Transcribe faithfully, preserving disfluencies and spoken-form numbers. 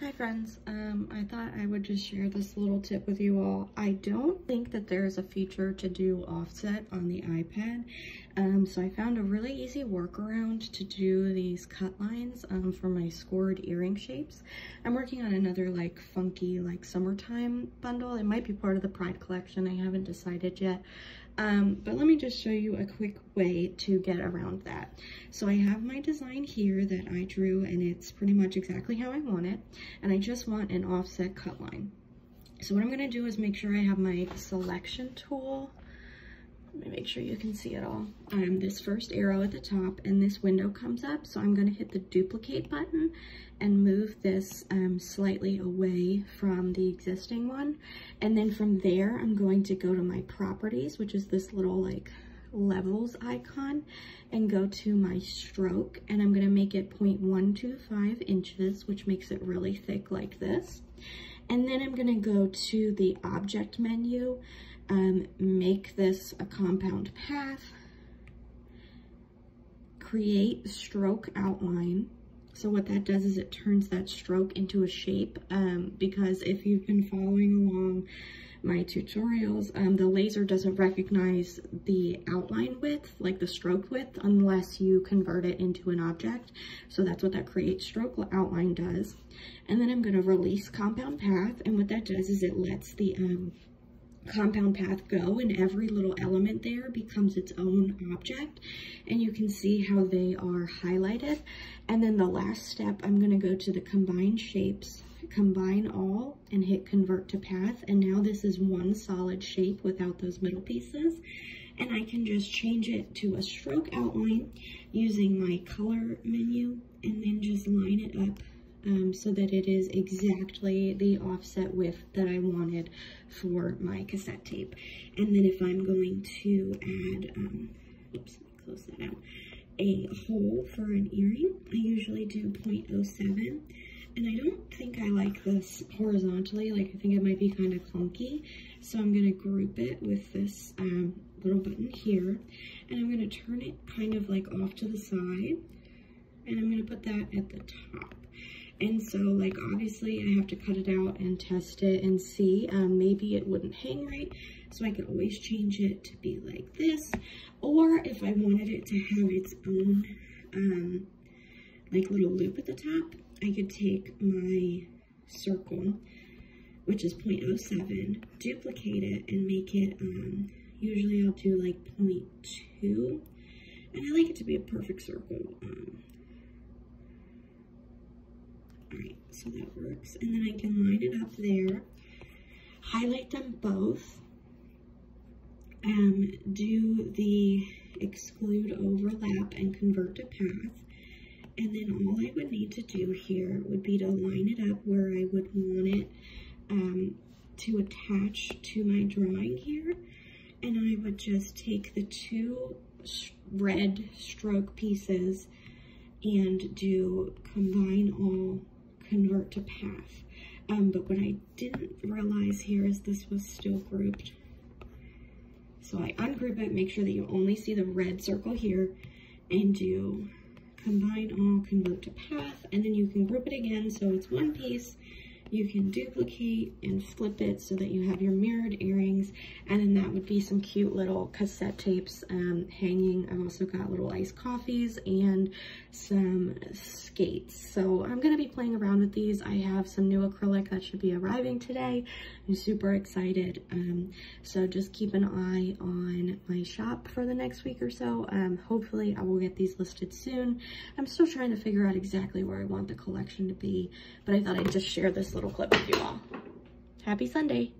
Hi friends, um, I thought I would just share this little tip with you all. I don't think that there's a feature to do offset on the iPad, um, so I found a really easy workaround to do these cut lines um, for my scored earring shapes. I'm working on another like funky like summertime bundle. It might be part of the Pride collection, I haven't decided yet. Um, but let me just show you a quick way to get around that. So I have my design here that I drew and it's pretty much exactly how I want it. And I just want an offset cut line. So what I'm gonna do is make sure I have my selection tool. Let me make sure you can see it all. Um, this first arrow at the top and this window comes up. So I'm gonna hit the duplicate button and move this um, slightly away from the existing one. And then from there, I'm going to go to my properties, which is this little like levels icon, and go to my stroke, and I'm gonna make it zero point one two five inches, which makes it really thick like this. And then I'm gonna go to the object menu, um, make this a compound path, create stroke outline. So what that does is it turns that stroke into a shape, um, because if you've been following along my tutorials, um, the laser doesn't recognize the outline width, like the stroke width, unless you convert it into an object. So that's what that create stroke outline does. And then I'm gonna release compound path, and what that does is it lets the um, compound path go, and every little element there becomes its own object, and you can see how they are highlighted. And then the last step, I'm going to go to the combine shapes, combine all, and hit convert to path, and now this is one solid shape without those middle pieces, and I can just change it to a stroke outline using my color menu, and then just line it up Um, so that it is exactly the offset width that I wanted for my cassette tape. And then if I'm going to add, um, oops, let me close that out, a hole for an earring, I usually do zero point zero seven. And I don't think I like this horizontally, like I think it might be kind of clunky. So I'm gonna group it with this um, little button here, and I'm gonna turn it kind of like off to the side, and I'm gonna put that at the top. And so, like, obviously I have to cut it out and test it and see, um, maybe it wouldn't hang right. So I could always change it to be like this, or if I wanted it to have its own, um, like little loop at the top, I could take my circle, which is zero point zero seven, duplicate it and make it, um, usually I'll do like zero point two, and I like it to be a perfect circle. Um, All right, so that works. And then I can line it up there, highlight them both, um, do the exclude overlap and convert to path. And then all I would need to do here would be to line it up where I would want it um, to attach to my drawing here. And I would just take the two red stroke pieces and do combine all, convert to path. Um, but what I didn't realize here is this was still grouped. So I ungroup it, make sure that you only see the red circle here, and do combine all, convert to path, and then you can group it again so it's one piece. You can duplicate and flip it so that you have your mirrored earrings, and then that would be some cute little cassette tapes um, hanging. I've also got little iced coffees and some skates. So I'm gonna be playing around with these. I have some new acrylic that should be arriving today. I'm super excited. Um, so just keep an eye on my shop for the next week or so. Um, hopefully I will get these listed soon. I'm still trying to figure out exactly where I want the collection to be, but I thought I'd just share this little clip with you all. Happy Sunday.